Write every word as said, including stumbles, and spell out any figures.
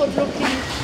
outro crime.